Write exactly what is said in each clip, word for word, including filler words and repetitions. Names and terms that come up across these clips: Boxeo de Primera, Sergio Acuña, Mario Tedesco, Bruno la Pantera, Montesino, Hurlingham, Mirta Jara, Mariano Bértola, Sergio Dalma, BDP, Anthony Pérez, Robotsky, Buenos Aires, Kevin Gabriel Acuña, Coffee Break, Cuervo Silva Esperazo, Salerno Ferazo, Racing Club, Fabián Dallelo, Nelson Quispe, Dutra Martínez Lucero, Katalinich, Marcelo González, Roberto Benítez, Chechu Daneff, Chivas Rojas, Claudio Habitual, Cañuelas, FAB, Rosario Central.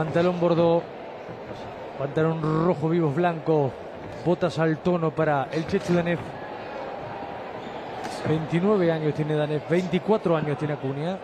pantalón bordó, pantalón rojo vivos blanco, botas al tono para el Chechu Daneff. veintinueve años tiene Daneff, veinticuatro años tiene Acuña.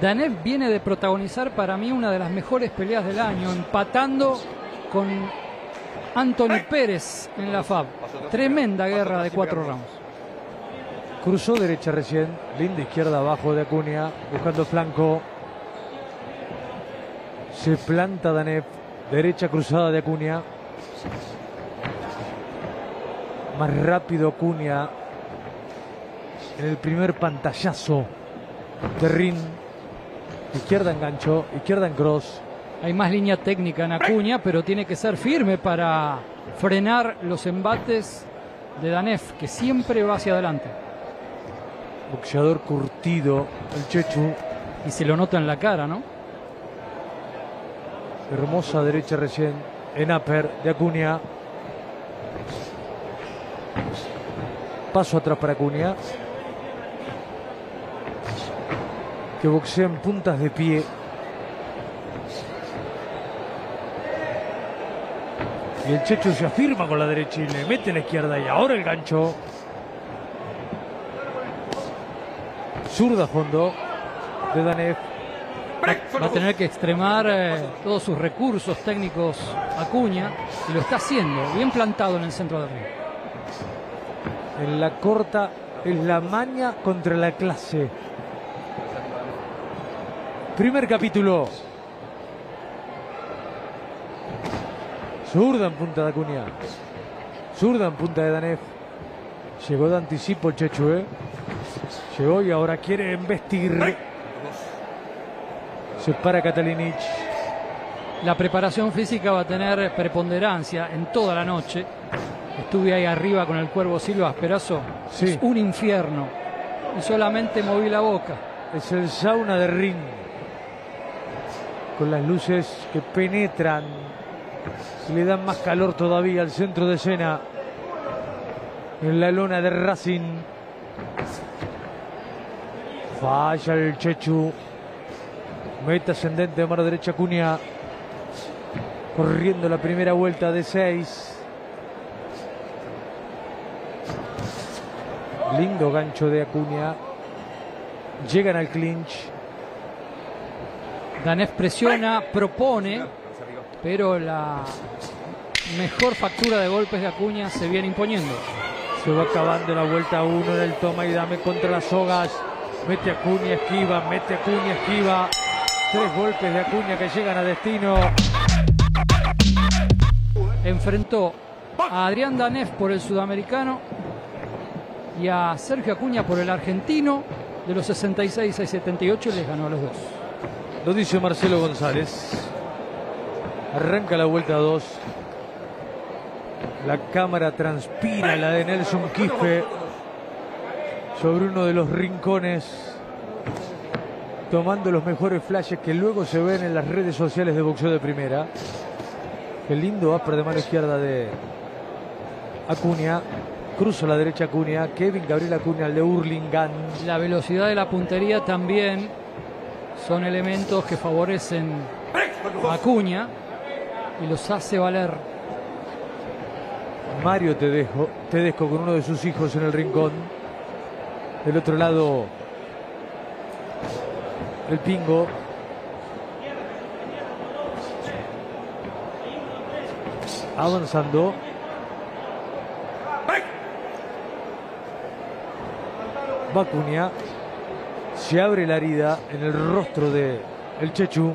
Daneff viene de protagonizar para mí una de las mejores peleas del año, empatando con Anthony Pérez en la F A B. Tremenda guerra de cuatro rounds. Cruzó derecha recién, linda izquierda abajo de Acuña, buscando flanco. Se planta Daneff, derecha cruzada de Acuña. Más rápido Acuña en el primer pantallazo. Terrín, izquierda en gancho, izquierda en cross. Hay más línea técnica en Acuña, pero tiene que ser firme para frenar los embates de Daneff, que siempre va hacia adelante. Boxeador curtido el Chechu. Y se lo nota en la cara, ¿no? Hermosa derecha recién en upper de Acuña. Paso atrás para Acuña, que boxea en puntas de pie. Y el Chechu se afirma con la derecha y le mete la izquierda, y ahora el gancho. Zurda a fondo de Daneff. Va a tener que extremar eh, todos sus recursos técnicos Acuña, y lo está haciendo, bien plantado en el centro de arriba. En la corta es la maña contra la clase. Primer capítulo. Zurda en punta de Acuña. Zurda en punta de Daneff. Llegó de anticipo Chechu, ¿eh? Llegó y ahora quiere embestir. Se para Katalinich. La preparación física va a tener preponderancia en toda la noche. Estuve ahí arriba con el Cuervo Silva Esperazo. Sí. Es un infierno. Y solamente moví la boca. Es el sauna de ring, con las luces que penetran y le dan más calor todavía al centro de escena, en la lona de Racing. Falla el Chechu, meta ascendente de mano derecha Acuña, corriendo la primera vuelta de seis. Lindo gancho de Acuña, llegan al clinch. Daneff presiona, propone, pero la mejor factura de golpes de Acuña se viene imponiendo. Se va acabando la vuelta uno del toma y dame contra las sogas. Mete Acuña, esquiva, mete Acuña, esquiva. Tres golpes de Acuña que llegan a destino. Enfrentó a Adrián Daneff por el sudamericano y a Sergio Acuña por el argentino. De los sesenta y seis a setenta y ocho les ganó a los dos. Lo dice Marcelo González. Arranca la vuelta dos. La cámara transpira la de Nelson Quispe sobre uno de los rincones, tomando los mejores flashes que luego se ven en las redes sociales de Boxeo de Primera. Qué lindo upper de mano izquierda de Acuña. Cruza la derecha Acuña. Kevin Gabriel Acuña, el de Hurlingham. La velocidad de la puntería también son elementos que favorecen a Acuña y los hace valer. Mario Tedesco, Tedesco con uno de sus hijos en el rincón. Del otro lado, el Pingo. Avanzando. Va Acuña. Se abre la herida en el rostro de el Chechu.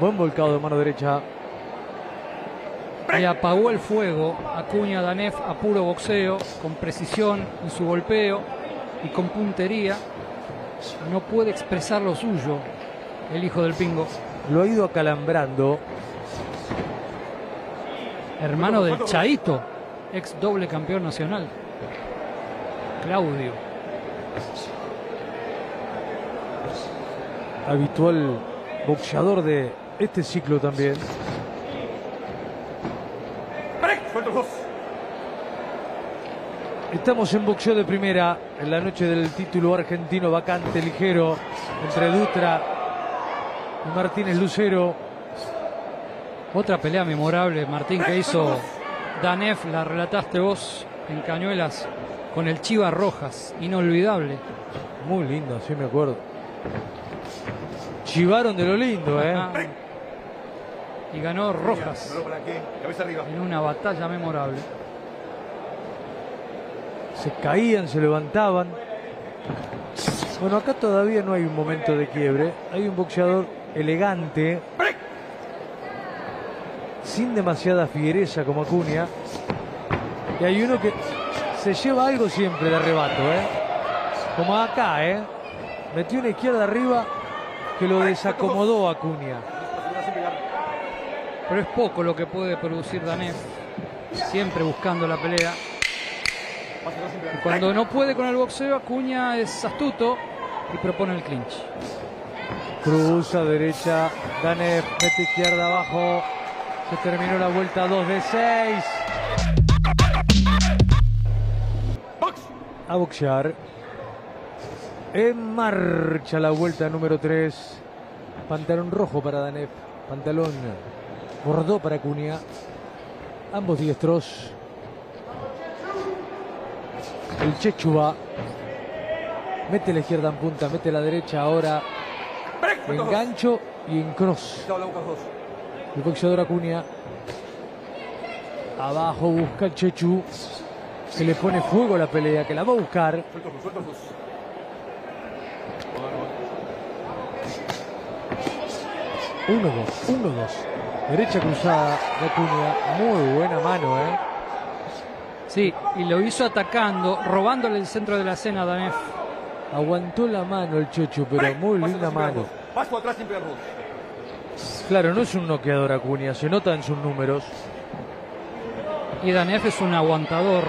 Buen volcado de mano derecha. Y apagó el fuego Acuña Daneff a puro boxeo, con precisión en su golpeo y con puntería. No puede expresar lo suyo el hijo del Pingo. Lo ha ido acalambrando. Hermano del Chaito, ex doble campeón nacional. Claudio Habitual, boxeador de este ciclo también. Estamos en Boxeo de Primera, en la noche del título argentino vacante ligero entre Dutra Martínez Lucero. Otra pelea memorable, Martín, que hizo Daneff, la relataste vos en Cañuelas con el Chivas Rojas, inolvidable. Muy lindo, sí me acuerdo. Chivaron de lo lindo, eh. Y ganó Rojas en una batalla memorable. Se caían, se levantaban. Bueno, acá todavía no hay un momento de quiebre. Hay un boxeador elegante, sin demasiada fiereza como Acuña. Y hay uno que se lleva algo siempre de arrebato, ¿eh? Como acá, ¿eh? Metió una izquierda arriba que lo desacomodó a Acuña. Pero es poco lo que puede producir Daneff, siempre buscando la pelea. Y cuando no puede con el boxeo, Acuña es astuto y propone el clinch. Cruza derecha, Daneff mete izquierda abajo. Se terminó la vuelta dos de seis. A boxear. En marcha la vuelta número tres. Pantalón rojo para Daneff. Pantalón bordó para Acuña. Ambos diestros. El Chechu va. Mete la izquierda en punta, mete la derecha ahora. En gancho y en cross. El boxeador Acuña. Abajo busca el Chechu. Se le pone fuego a la pelea, que la va a buscar. Uno, dos, uno, dos. Derecha cruzada de Acuña. Muy buena mano, ¿eh? Sí, y lo hizo atacando, robándole el centro de la escena a Daneff. Aguantó la mano el Chechu, pero muy linda mano. Paso atrás sin perros. Claro, no es un noqueador Acuña, se nota en sus números. Y Daneff es un aguantador.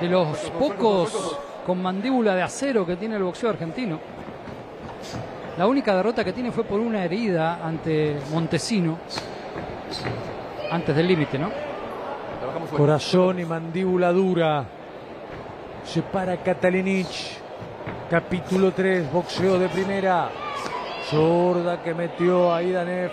De los pocos con mandíbula de acero que tiene el boxeo argentino. La única derrota que tiene fue por una herida ante Montesino. Antes del límite, ¿no? Corazón y mandíbula dura. Se para Katalinich. Capítulo tres, boxeo de primera. Sorda que metió ahí Daneff.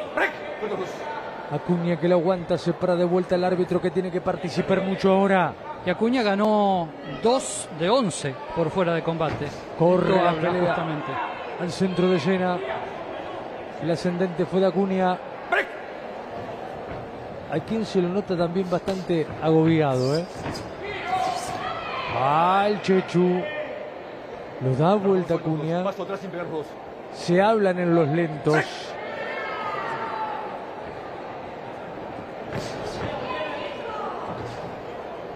Acuña que la aguanta, se para de vuelta el árbitro que tiene que participar mucho ahora. Y Acuña ganó dos de once por fuera de combate. Corre la pelea justamente al centro de llena. El ascendente fue de Acuña. A quien se lo nota también bastante agobiado, ¿eh? Va el Chechu. Lo da vuelta Acuña. Se hablan en los lentos.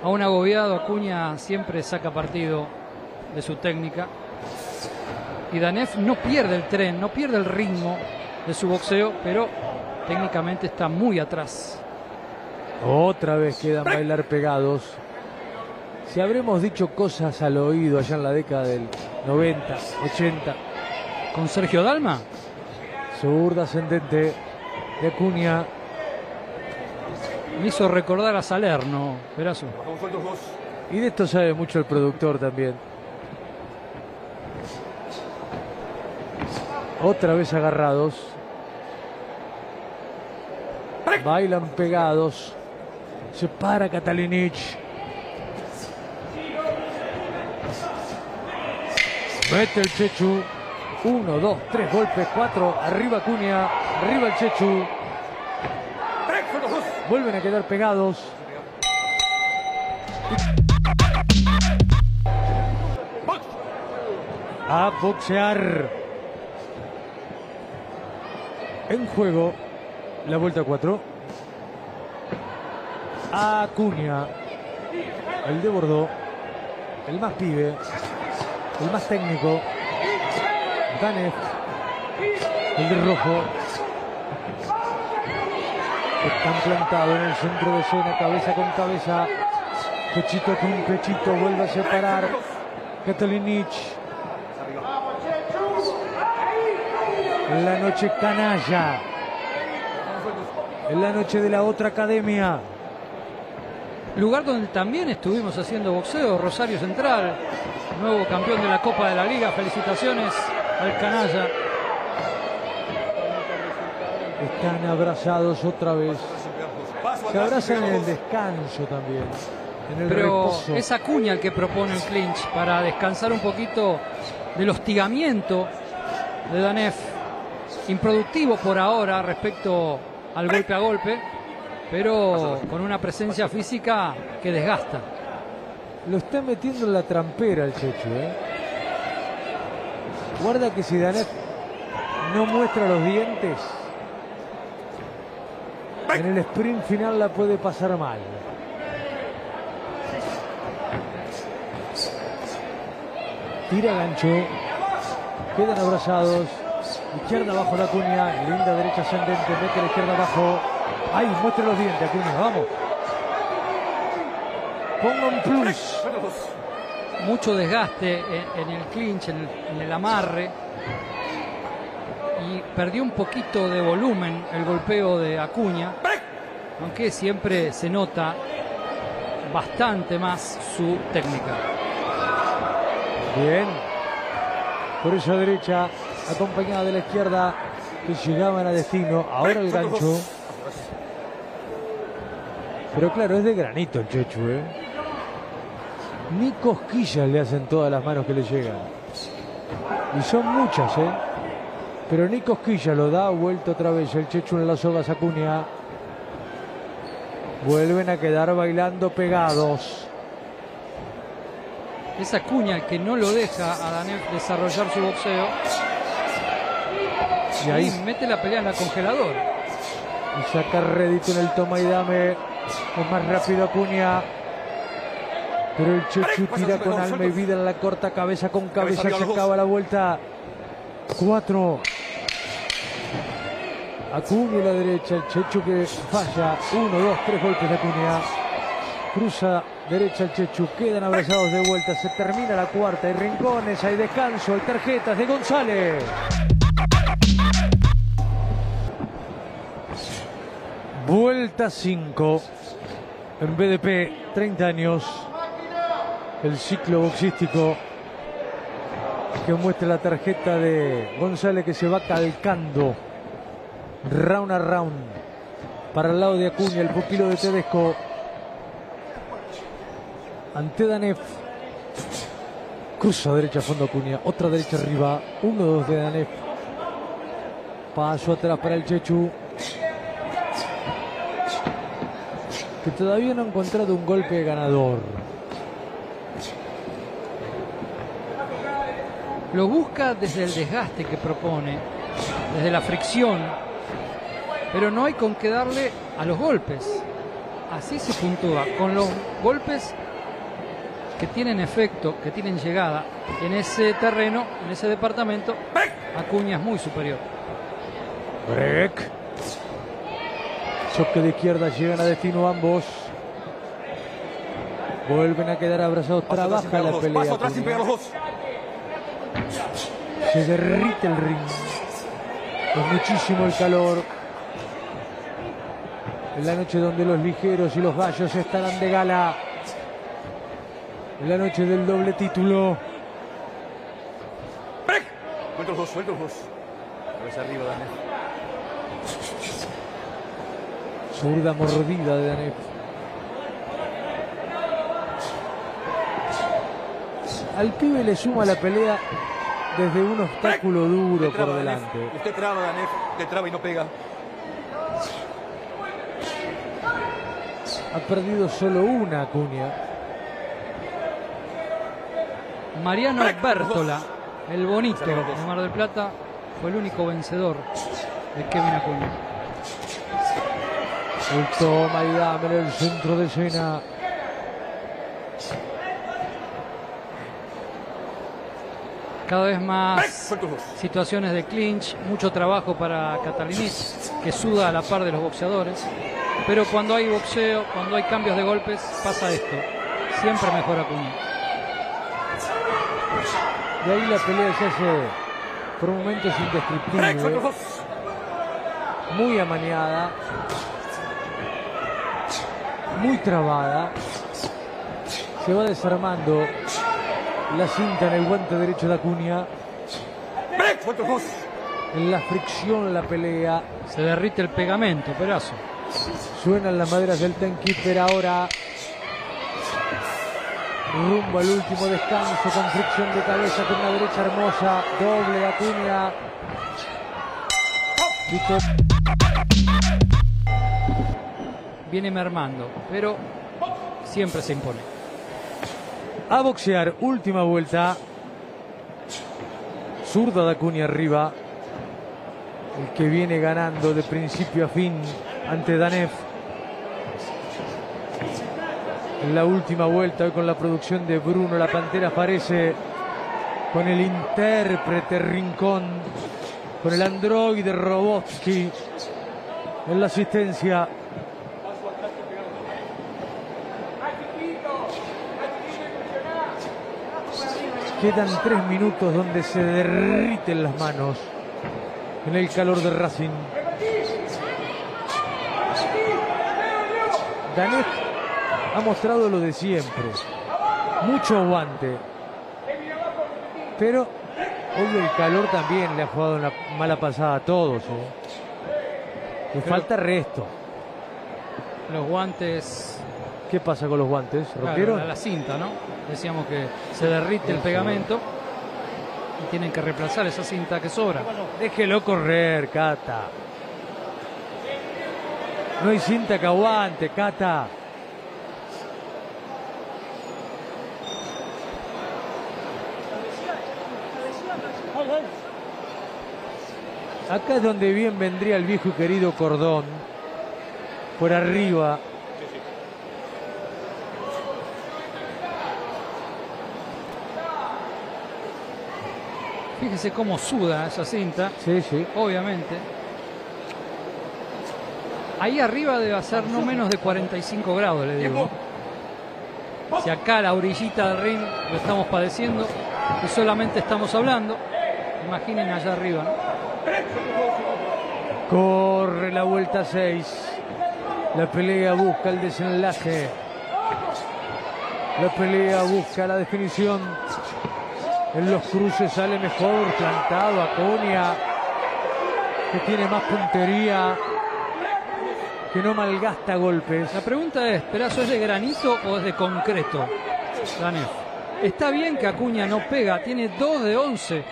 Aún agobiado, Acuña siempre saca partido de su técnica. Y Daneff no pierde el tren, no pierde el ritmo de su boxeo, pero técnicamente está muy atrás. Otra vez quedan bailar pegados. Si habremos dicho cosas al oído allá en la década del noventa, ochenta. ¿Con Sergio Dalma? Zurda ascendente de Acuña. Me hizo recordar a Salerno, Ferazo. Y de esto sabe mucho el productor también. Otra vez agarrados. Bailan pegados. Se para Katalinich. Mete el Chechu. Uno, dos, tres golpes, cuatro. Arriba Acuña, arriba el Chechu. Vuelven a quedar pegados. A boxear. En juego la vuelta cuatro. Acuña. El de Bordeaux. El más pibe. El más técnico. Daneff. El de rojo. Están plantados en el centro de escena, cabeza con cabeza. Pechito con pechito, vuelve a separar. Katalinich. La noche canalla. En la noche de la otra academia. Lugar donde también estuvimos haciendo boxeo, Rosario Central. Nuevo campeón de la Copa de la Liga. Felicitaciones al canalla. Están abrazados otra vez. Se abrazan en el descanso también. En el Pero reposo. Es Acuña el que propone el clinch para descansar un poquito del hostigamiento de Daneff. Improductivo por ahora respecto al golpe a golpe, pero con una presencia física que desgasta. Lo está metiendo en la trampera el Chechu, ¿eh? Guarda que si Daneff no muestra los dientes, en el sprint final la puede pasar mal. Tira gancho. Quedan abrazados. Izquierda abajo la Acuña. Linda derecha ascendente. Mete la izquierda abajo. ¡Ay! Muestra los dientes, Acuña. ¡Vamos! Ponga un plus. Mucho desgaste en el clinch, en el, en el amarre. Y perdió un poquito de volumen el golpeo de Acuña. Aunque siempre se nota bastante más su técnica. Bien. Por esa derecha, acompañada de la izquierda, que llegaban a destino. Ahora el gancho. Pero claro, es de granito el Chechu, ¿eh? Ni cosquillas le hacen todas las manos que le llegan. Y son muchas, ¿eh? Pero ni cosquillas, lo da vuelta otra vez el Chechu en las sogas Acuña. Vuelven a quedar bailando pegados. Es Acuña que no lo deja a Daneff desarrollar su boxeo. Y ahí y mete la pelea en la congeladora. Y saca rédito en el toma y dame. Es más rápido Acuña, pero el Chechu tira con alma y vida en la corta, cabeza con cabeza, se acaba la vuelta. Cuatro. Acuña a la derecha, el Chechu que falla. Uno, dos, tres golpes de Acuña. Cruza derecha el Chechu, quedan abrazados de vuelta, se termina la cuarta. Hay rincones, hay descanso, hay tarjetas de González. Vuelta cinco. En B D P, treinta años, el ciclo boxístico que muestra la tarjeta de González que se va calcando round a round para el lado de Acuña, el pupilo de Tedesco ante Daneff. Cruza derecha a fondo Acuña, otra derecha arriba, uno dos de Daneff, paso atrás para el Chechu, que todavía no ha encontrado un golpe ganador. Lo busca desde el desgaste que propone, desde la fricción, pero no hay con qué darle a los golpes. Así se puntúa, con los golpes que tienen efecto, que tienen llegada. En ese terreno, en ese departamento, Acuña es muy superior. Break. Choque de izquierda, llegan a destino ambos. Vuelven a quedar abrazados. Trabaja la pelea. Paso atrás sin pegar los dos. Se derrite el ring. Es muchísimo el calor. En la noche donde los ligeros y los gallos estarán de gala. En la noche del doble título. Suelta los dos, suelta los dos. A ver arriba, Daniel. Zurda mordida de Daneff. Al pibe le suma la pelea desde un obstáculo duro por delante. Daneff. Usted traba, Daneff, te traba y no pega. Ha perdido solo una Acuña. Mariano Bértola, el bonito de Mar del Plata, fue el único vencedor de Kevin Acuña. El toma y dame en el centro de escena. Cada vez más situaciones de clinch, mucho trabajo para Katalinich, que suda a la par de los boxeadores. Pero cuando hay boxeo, cuando hay cambios de golpes, pasa esto. Siempre mejor Acuña. Y ahí la pelea se hace por momentos indescriptible. Muy amañada. Muy trabada. Se va desarmando la cinta en el guante derecho de Acuña. la fricción, la pelea. Se derrite el pegamento, Esperazo. Suenan las maderas del tanque, pero ahora rumbo al último descanso con fricción de cabeza, con una derecha hermosa, doble Acuña. Viene mermando, pero siempre se impone. A boxear, última vuelta. Zurda de Acuña arriba. El que viene ganando de principio a fin ante Daneff. En la última vuelta, hoy con la producción de Bruno la Pantera, aparece con el intérprete Rincón, con el androide Robotsky en la asistencia. Quedan tres minutos donde se derriten las manos en el calor de Racing. Daneff ha mostrado lo de siempre, mucho aguante, pero hoy el calor también le ha jugado una mala pasada a todos, ¿eh? Le falta resto. Los guantes. ¿Qué pasa con los guantes? Claro, la cinta, ¿no? Decíamos que se derrite el pegamento y tienen que reemplazar esa cinta que sobra. Déjelo correr, Cata. No hay cinta que aguante, Cata. Acá es donde bien vendría el viejo y querido cordón. Por arriba. Fíjese cómo suda esa cinta. Sí, sí. Obviamente. Ahí arriba debe ser no menos de cuarenta y cinco grados, le digo. Si acá la orillita del ring lo estamos padeciendo y solamente estamos hablando, imaginen allá arriba, ¿no? Corre la vuelta seis. La pelea busca el desenlace. La pelea busca la definición. En los cruces sale mejor plantado Acuña, que tiene más puntería, que no malgasta golpes. La pregunta es, ¿Esperazo es de granito o es de concreto, Daneff? Está bien que Acuña no pega, tiene dos de once,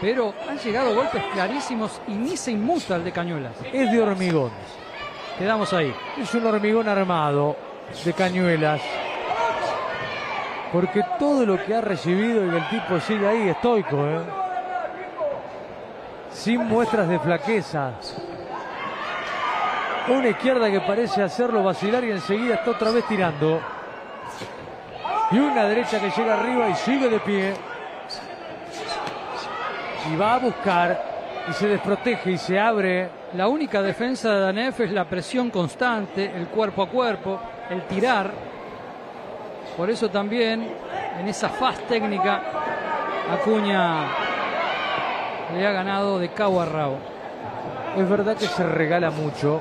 pero han llegado golpes clarísimos y ni se inmuta el de Cañuelas. Es de hormigón. Quedamos ahí. Es un hormigón armado de Cañuelas. Porque todo lo que ha recibido y el tipo sigue ahí estoico, ¿eh? Sin muestras de flaqueza. Una izquierda que parece hacerlo vacilar y enseguida está otra vez tirando. Y una derecha que llega arriba y sigue de pie. Y va a buscar y se desprotege y se abre. La única defensa de Daneff es la presión constante, el cuerpo a cuerpo, el tirar. Por eso también, en esa faz técnica, Acuña le ha ganado de cabo a rabo. Es verdad que se regala mucho,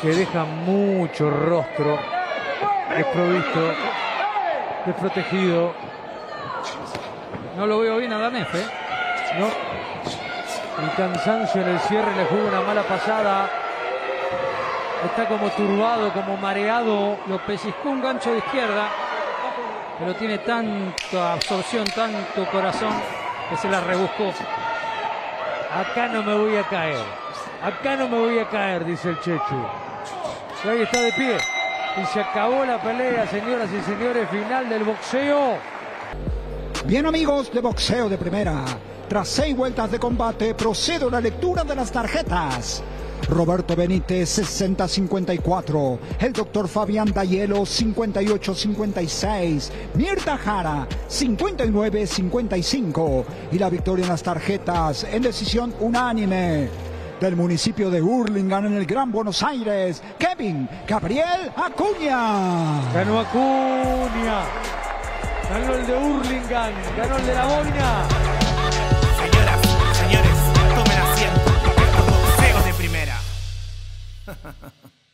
que deja mucho rostro desprovisto, desprotegido. No lo veo bien a Daneff, ¿eh? No. El cansancio en el cierre le jugó una mala pasada. Está como turbado, como mareado. Lo pellizcó un gancho de izquierda, pero tiene tanta absorción, tanto corazón, que se la rebuscó. Acá no me voy a caer, acá no me voy a caer, dice el Chechu. Y ahí está de pie. Y se acabó la pelea, señoras y señores, final del boxeo. Bien, amigos de Boxeo de Primera, tras seis vueltas de combate, procede a la lectura de las tarjetas. Roberto Benítez sesenta a cincuenta y cuatro, el doctor Fabián Dallelo cincuenta y ocho a cincuenta y seis, Mirta Jara cincuenta y nueve a cincuenta y cinco y la victoria en las tarjetas en decisión unánime del municipio de Hurlingham en el Gran Buenos Aires, Kevin Gabriel Acuña. Ganó Acuña, ganó el de Hurlingham, ganó el de La Boina. Ha, ha, ha.